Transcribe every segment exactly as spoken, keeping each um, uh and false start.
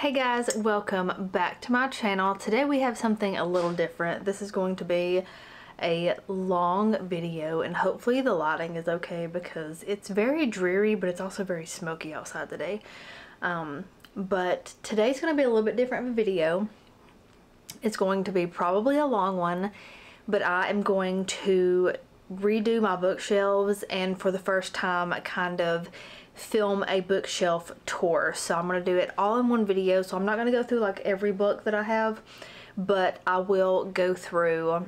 Hey guys, welcome back to my channel. Today we have something a little different. This is going to be a long video and hopefully the lighting is okay because it's very dreary but it's also very smoky outside today. Um, but today's going to be a little bit different of a video. It's going to be probably a long one, but I am going to redo my bookshelves and for the first time kind of film a bookshelf tour. So I'm going to do it all in one video. So I'm not going to go through like every book that I have, but I will go through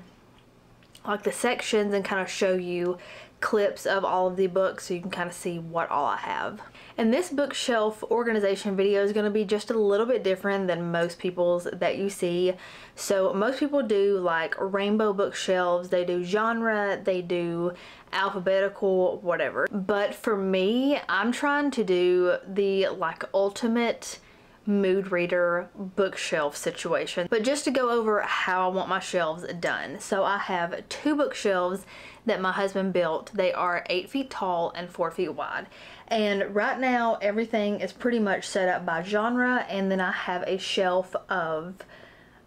like the sections and kind of show you clips of all of the books so you can kind of see what all I have. And this bookshelf organization video is going to be just a little bit different than most people's that you see. So most people do like rainbow bookshelves, they do genre, they do alphabetical, whatever. But for me, I'm trying to do the like ultimate mood reader bookshelf situation, but just to go over how I want my shelves done. So I have two bookshelves that my husband built. They are eight feet tall and four feet wide, and right now everything is pretty much set up by genre, and then I have a shelf of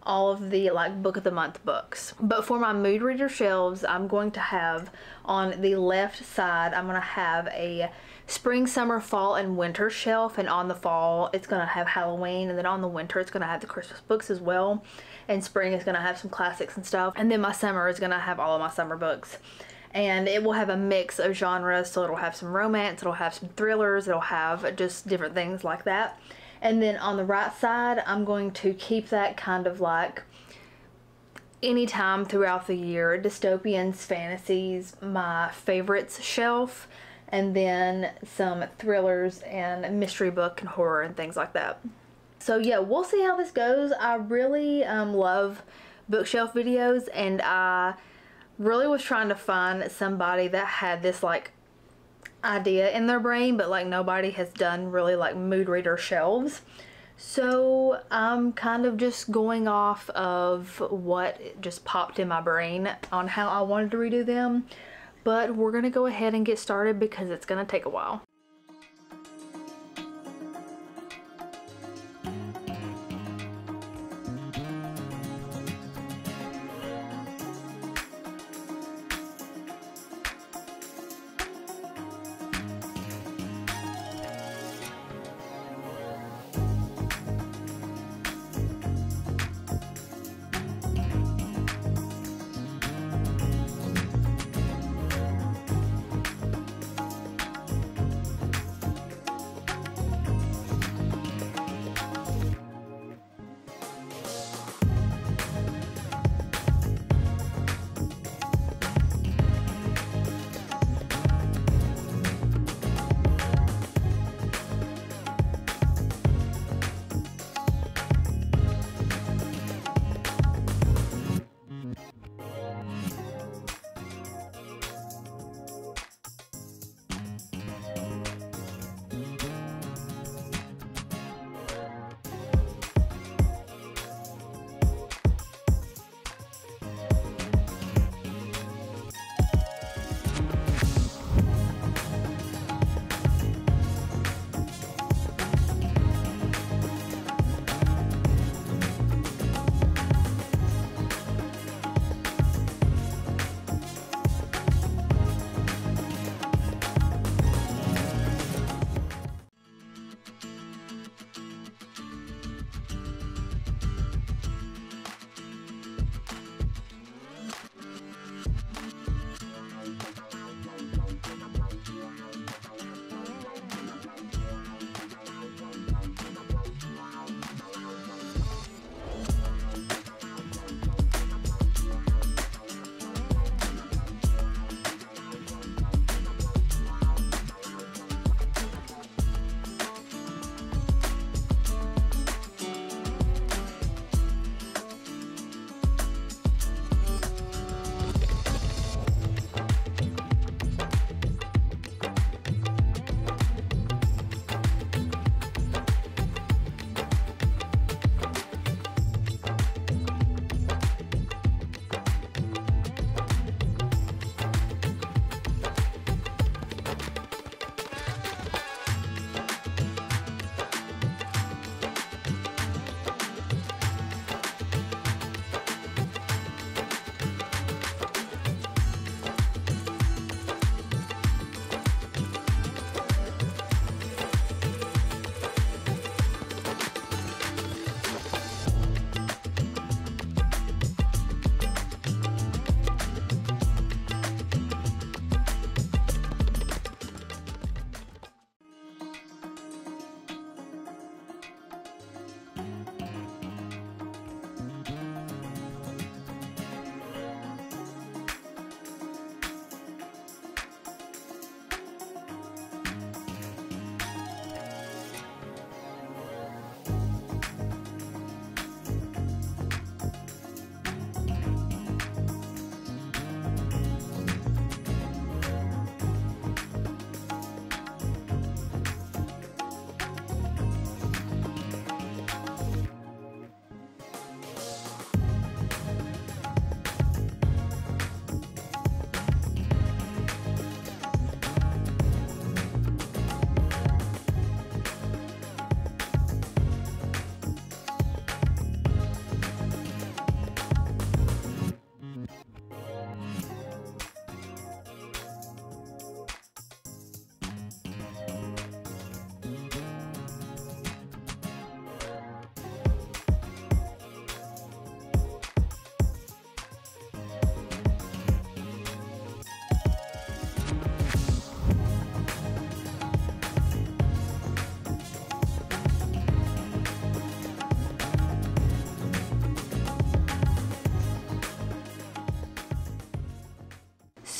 all of the like book of the month books. But for my mood reader shelves, I'm going to have on the left side, I'm going to have a spring, summer, fall, and winter shelf, and on the fall it's going to have Halloween, and then on the winter it's going to have the Christmas books as well, and spring is going to have some classics and stuff, and then my summer is going to have all of my summer books. And it will have a mix of genres, so it'll have some romance, it'll have some thrillers, it'll have just different things like that. And then on the right side, I'm going to keep that kind of like anytime throughout the year, dystopians, fantasies, my favorites shelf, and then some thrillers and mystery book and horror and things like that. So yeah, we'll see how this goes. I really um, love bookshelf videos, and I really was trying to find somebody that had this like idea in their brain, but like nobody has done really like mood reader shelves. So I'm kind of just going off of what just popped in my brain on how I wanted to redo them, but we're gonna go ahead and get started because it's gonna take a while.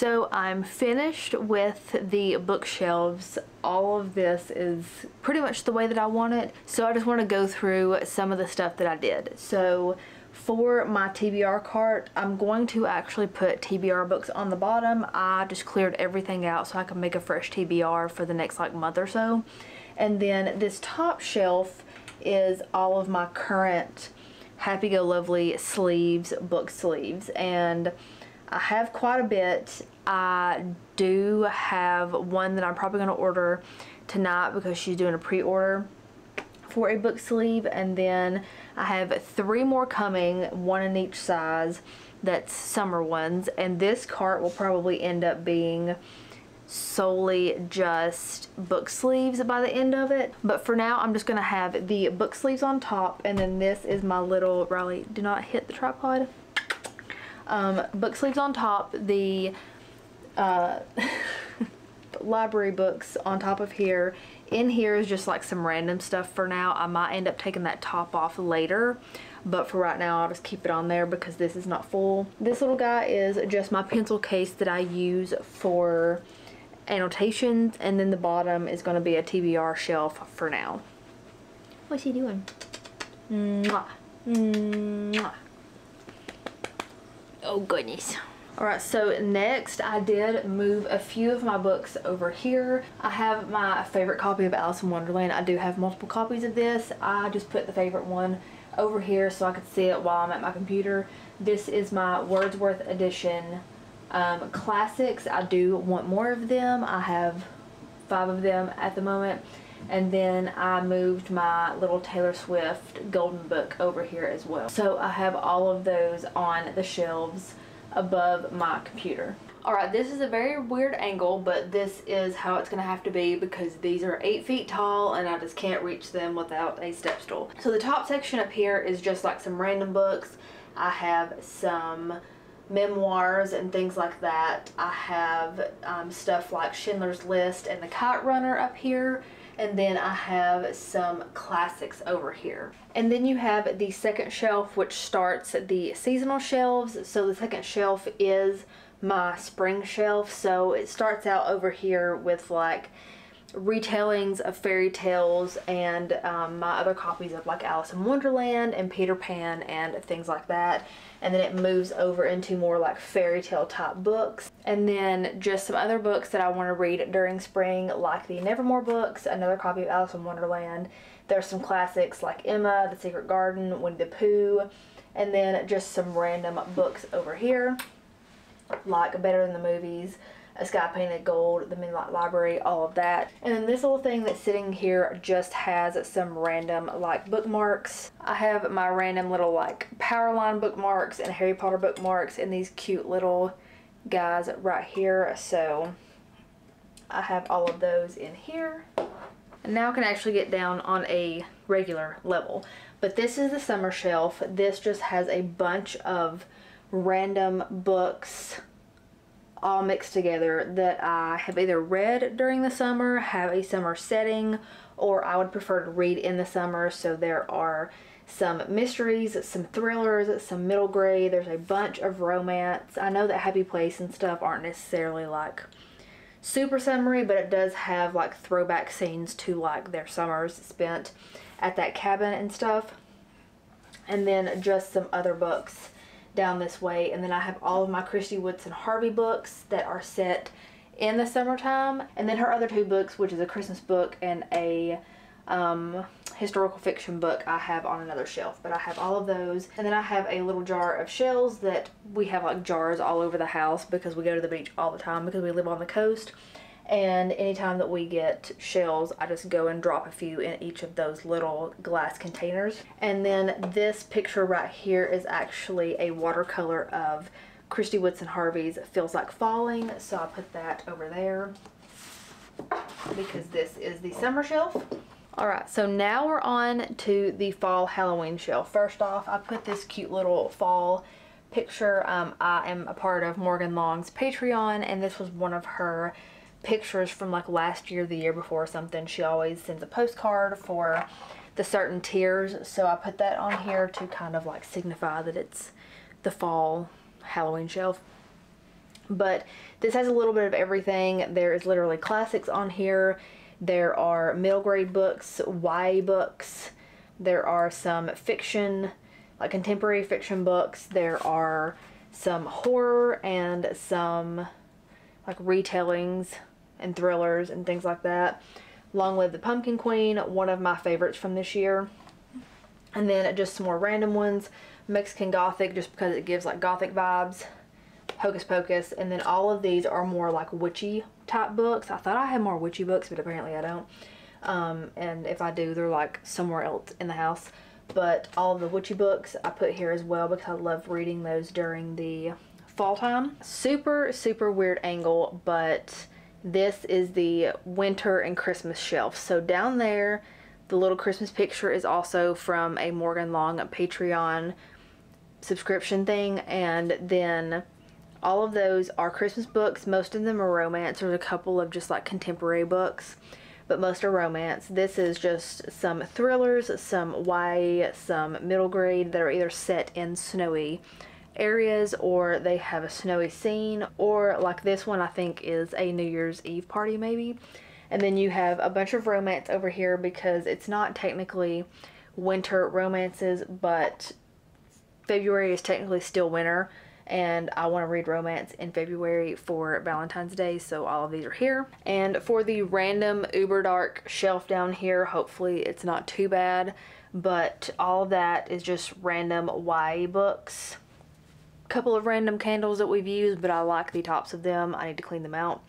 So I'm finished with the bookshelves. All of this is pretty much the way that I want it. So I just want to go through some of the stuff that I did. So for my T B R cart, I'm going to actually put T B R books on the bottom. I just cleared everything out so I can make a fresh T B R for the next like month or so. And then this top shelf is all of my current happy-go-lovely sleeves, book sleeves, and I have quite a bit. I do have one that I'm probably going to order tonight because she's doing a pre-order for a book sleeve, and then I have three more coming, one in each size, that's summer ones, and this cart will probably end up being solely just book sleeves by the end of it. But for now, I'm just going to have the book sleeves on top, and then this is my little, Riley, do not hit the tripod, um, book sleeves on top, the uh, library books on top of here. In here is just like some random stuff for now. I might end up taking that top off later, but for right now I'll just keep it on there because this is not full. This little guy is just my pencil case that I use for annotations, and then the bottom is going to be a T B R shelf for now. What's he doing? Mwah. Mwah. Oh goodness. Alright, so next I did move a few of my books over here. I have my favorite copy of Alice in Wonderland. I do have multiple copies of this. I just put the favorite one over here so I could see it while I'm at my computer. This is my Wordsworth edition um, classics. I do want more of them. I have five of them at the moment. And then I moved my little Taylor Swift Golden Book over here as well. So I have all of those on the shelves above my computer. Alright, this is a very weird angle, but this is how it's going to have to be because these are eight feet tall and I just can't reach them without a step stool. So the top section up here is just like some random books. I have some memoirs and things like that. I have um, stuff like Schindler's List and The Kite Runner up here. And then I have some classics over here. And then you have the second shelf, which starts the seasonal shelves. So the second shelf is my spring shelf. So it starts out over here with like retellings of fairy tales and um, my other copies of like Alice in Wonderland and Peter Pan and things like that. And then it moves over into more like fairy tale type books. And then just some other books that I want to read during spring, like the Nevermore books, another copy of Alice in Wonderland. There's some classics like Emma, The Secret Garden, Winnie the Pooh, and then just some random books over here, like Better Than the Movies, A Sky Painted Gold, The Midnight Library, all of that. And then this little thing that's sitting here just has some random like bookmarks. I have my random little like Powerline bookmarks and Harry Potter bookmarks and these cute little guys right here. So I have all of those in here. And now I can actually get down on a regular level. But this is the summer shelf. This just has a bunch of random books all mixed together that I have either read during the summer, have a summer setting, or I would prefer to read in the summer. So there are some mysteries, some thrillers, some middle grade. There's a bunch of romance. I know that Happy Place and stuff aren't necessarily like super summery, but it does have like throwback scenes to like their summers spent at that cabin and stuff. And then just some other books down this way. And then I have all of my Kristy Woodson Harvey books that are set in the summertime, and then her other two books, which is a Christmas book and a um, historical fiction book, I have on another shelf. But I have all of those, and then I have a little jar of shells that we have like jars all over the house because we go to the beach all the time because we live on the coast, and anytime that we get shells I just go and drop a few in each of those little glass containers. And then this picture right here is actually a watercolor of Kristy Woodson Harvey's Feels Like Falling, so I put that over there because this is the summer shelf. Alright, so now we're on to the fall Halloween shelf. First off, I put this cute little fall picture. Um, I am a part of Morgan Long's Patreon, and this was one of her pictures from like last year, the year before, or something. She always sends a postcard for the certain tiers, so I put that on here to kind of like signify that it's the fall Halloween shelf. But this has a little bit of everything. There is literally classics on here. There are middle grade books, Y A books. There are some fiction, like contemporary fiction books. There are some horror and some like retellings and thrillers and things like that. Long Live the Pumpkin Queen, one of my favorites from this year. And then just some more random ones. Mexican Gothic, just because it gives like Gothic vibes. Hocus Pocus. And then all of these are more like witchy type books. I thought I had more witchy books, but apparently I don't. Um, and if I do, they're like somewhere else in the house. But all of the witchy books I put here as well because I love reading those during the fall time. Super, super weird angle, but this is the winter and Christmas shelf. So down there, the little Christmas picture is also from a Morgan Long Patreon subscription thing. And then all of those are Christmas books. Most of them are romance. There's a couple of just like contemporary books, but most are romance. This is just some thrillers, some Y A, some middle grade that are either set in snowy areas or they have a snowy scene, or like this one I think is a New Year's Eve party maybe. And then you have a bunch of romance over here because it's not technically winter romances, but February is technically still winter. And I want to read romance in February for Valentine's Day, so all of these are here. And for the random uber dark shelf down here, hopefully it's not too bad, but all of that is just random Y A books. A couple of random candles that we've used, but I like the tops of them. I need to clean them out.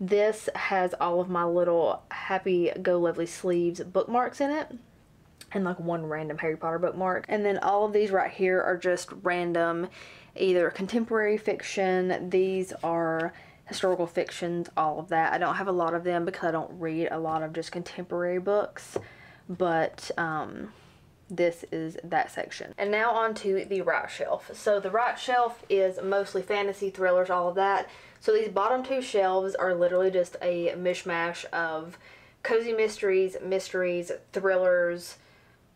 This has all of my little Happy Go Lovely Sleeves bookmarks in it, and like one random Harry Potter bookmark. And then all of these right here are just random, either contemporary fiction, these are historical fictions, all of that. I don't have a lot of them because I don't read a lot of just contemporary books, but um, this is that section. And now on to the right shelf. So the right shelf is mostly fantasy, thrillers, all of that. So these bottom two shelves are literally just a mishmash of cozy mysteries, mysteries, thrillers,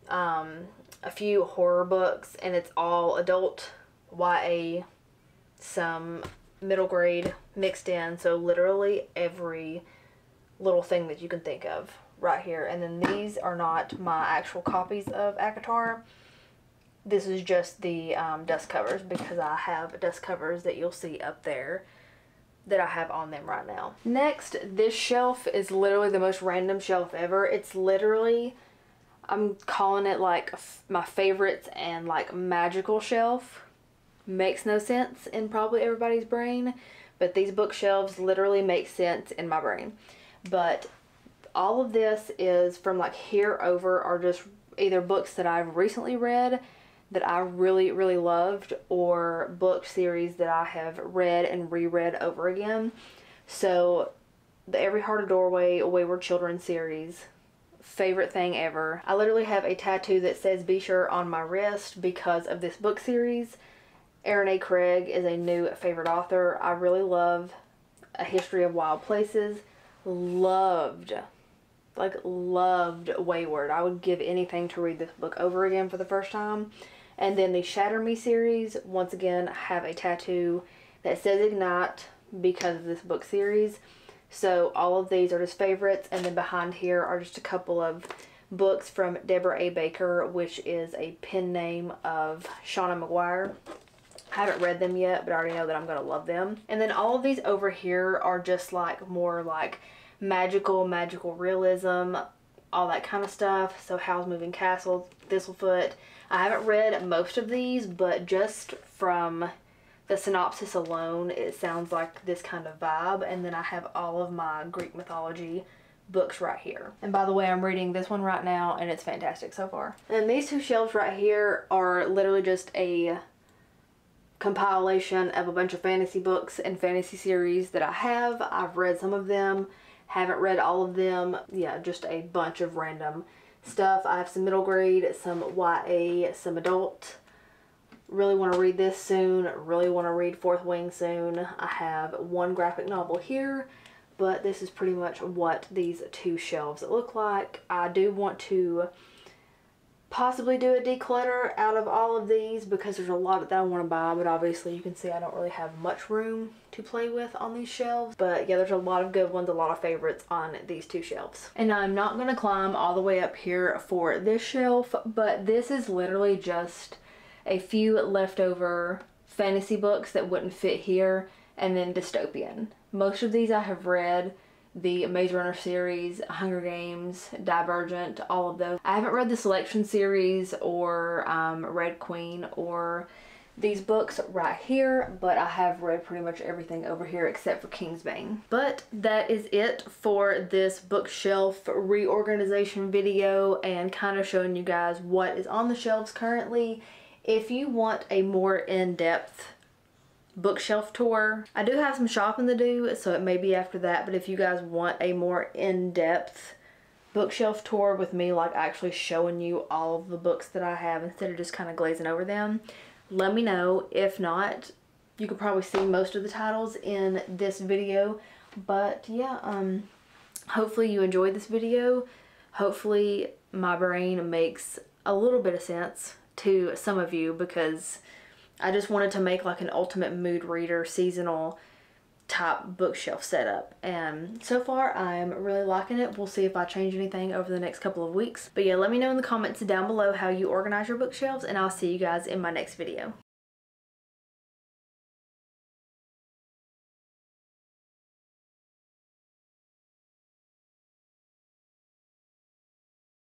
um a few horror books, and it's all adult Y A, some middle grade mixed in. So literally every little thing that you can think of right here. And then these are not my actual copies of ACOTAR. This is just the um, dust covers because I have dust covers that you'll see up there that I have on them right now. Next, this shelf is literally the most random shelf ever. It's literally, I'm calling it like my favorites and like magical shelf. Makes no sense in probably everybody's brain, but these bookshelves literally make sense in my brain. But all of this is from like here over are just either books that I've recently read that I really, really loved, or book series that I have read and reread over again. So the Every Heart a Doorway, Wayward Children series, favorite thing ever. I literally have a tattoo that says "Be Sure" on my wrist because of this book series. Erin A. Craig is a new favorite author. I really love A History of Wild Places. Loved, like loved Wayward. I would give anything to read this book over again for the first time. And then the Shatter Me series, once again, I have a tattoo that says "Ignite" because of this book series. So all of these are just favorites. And then behind here are just a couple of books from Deborah A. Baker, which is a pen name of Shauna McGuire. I haven't read them yet, but I already know that I'm going to love them. And then all of these over here are just like more like magical, magical realism, all that kind of stuff. So Howl's Moving Castle, Thistlefoot. I haven't read most of these, but just from the synopsis alone, it sounds like this kind of vibe. And then I have all of my Greek mythology books right here. And by the way, I'm reading this one right now and it's fantastic so far. And these two shelves right here are literally just a compilation of a bunch of fantasy books and fantasy series that I have. I've read some of them, haven't read all of them. Yeah, just a bunch of random stuff. I have some middle grade, some Y A, some adult. Really want to read this soon. Really want to read Fourth Wing soon. I have one graphic novel here, but this is pretty much what these two shelves look like. I do want to possibly do a declutter out of all of these because there's a lot that I want to buy, but obviously you can see I don't really have much room to play with on these shelves. But yeah, there's a lot of good ones, a lot of favorites on these two shelves. And I'm not going to climb all the way up here for this shelf, but this is literally just a few leftover fantasy books that wouldn't fit here, and then dystopian. Most of these I have read. The Maze Runner series, Hunger Games, Divergent, all of those. I haven't read the Selection series or um, Red Queen or these books right here, but I have read pretty much everything over here except for Kingsbane. But that is it for this bookshelf reorganization video and kind of showing you guys what is on the shelves currently. If you want a more in-depth bookshelf tour. I do have some shopping to do, so it may be after that, but if you guys want a more in-depth bookshelf tour with me like actually showing you all of the books that I have instead of just kind of glazing over them, let me know. If not, you could probably see most of the titles in this video, but yeah, um, hopefully you enjoyed this video. Hopefully my brain makes a little bit of sense to some of you, because I just wanted to make like an ultimate mood reader seasonal type bookshelf setup, and so far I'm really liking it. We'll see if I change anything over the next couple of weeks. But yeah, let me know in the comments down below how you organize your bookshelves, and I'll see you guys in my next video.